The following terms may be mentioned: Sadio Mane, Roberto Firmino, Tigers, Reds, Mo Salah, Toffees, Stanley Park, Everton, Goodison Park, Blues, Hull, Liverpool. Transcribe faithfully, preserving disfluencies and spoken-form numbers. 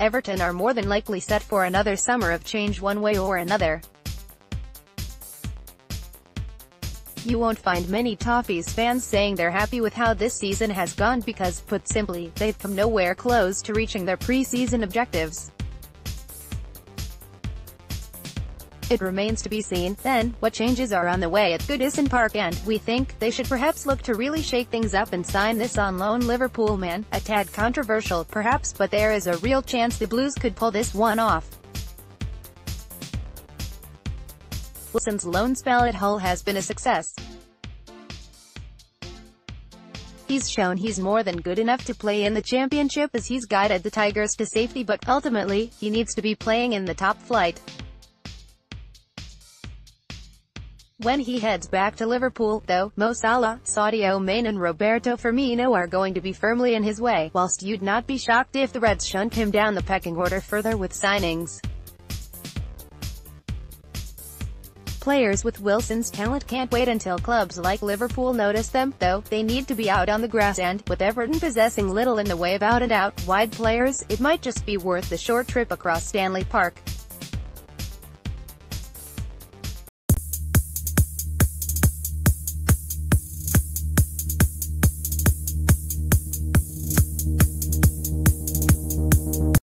Everton are more than likely set for another summer of change one way or another. You won't find many Toffees fans saying they're happy with how this season has gone because, put simply, they've come nowhere close to reaching their pre-season objectives. It remains to be seen, then, what changes are on the way at Goodison Park and, we think, they should perhaps look to really shake things up and sign this on-loan Liverpool man, a tad controversial perhaps, but there is a real chance the Blues could pull this one off. Wilson's loan spell at Hull has been a success. He's shown he's more than good enough to play in the Championship as he's guided the Tigers to safety, but ultimately, he needs to be playing in the top flight. When he heads back to Liverpool, though, Mo Salah, Sadio Mane and Roberto Firmino are going to be firmly in his way, whilst you'd not be shocked if the Reds shunt him down the pecking order further with signings. Players with Wilson's talent can't wait until clubs like Liverpool notice them, though. They need to be out on the grass and, with Everton possessing little in the way of out-and-out wide players, it might just be worth the short trip across Stanley Park.